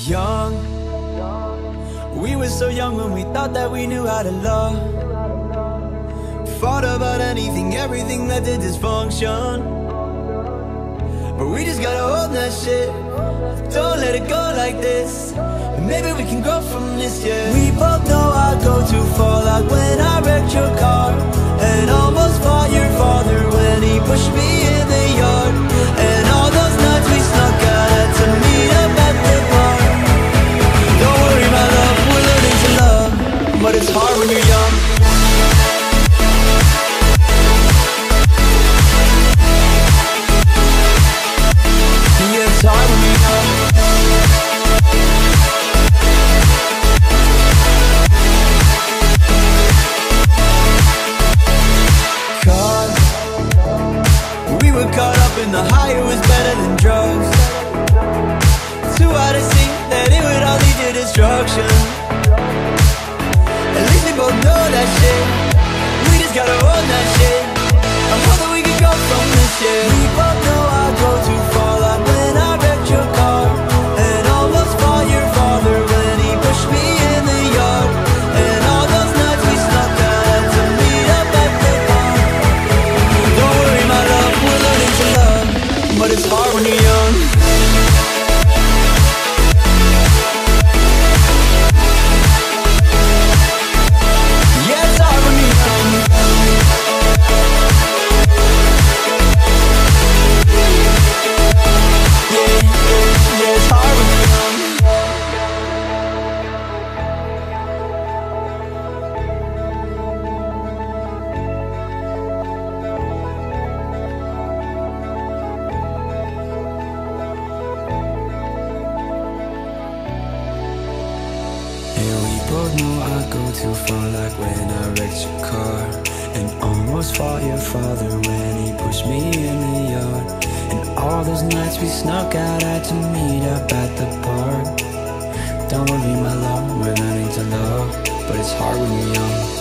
Young, we were so young when we thought that we knew how to love. Fought about anything, everything that did dysfunction. But we just gotta hold that shit, don't let it go like this. And maybe we can grow from this, yeah. We both know I'll go too far, like when I wrecked your car, and almost fought your father when he pushed me in the yard. And all those nights we snuck out had to meet up at the bar. Don't worry, my love, we're learning to love, but it's hard when you're young. Yeah, it's hard when you're young. Caught up in the high, it was better than drugs. Too hard to see that it would all lead to destruction. At least we both know that shit, we just gotta own that shit. I hope that we can go from this shit. We both know I'll go too far, like when I wrecked your car, and almost fought your father when he pushed me in the yard. And all those nights we snuck out had to meet up at the bar. Don't worry, my love, to love, but it's hard when you're young. Yeah, it's hard when you're young. Yeah, it's hard when you're too far, like when I wrecked your car, and almost fought your father when he pushed me in the yard. And all those nights we snuck out had to meet up at the park. Don't worry, my love, we're learning to love, but it's hard when you're young.